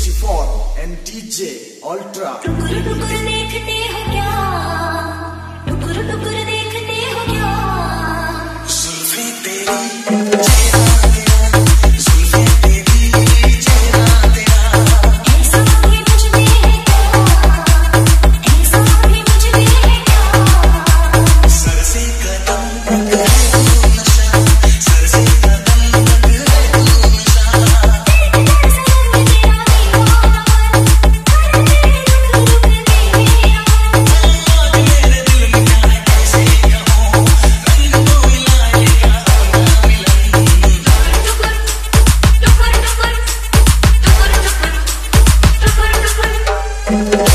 Lucifer and DJ Ultra। टुकुर टुकुर देखते हो क्या, टुकुर टुकुर देखते हो क्या, जुल्फे तेरी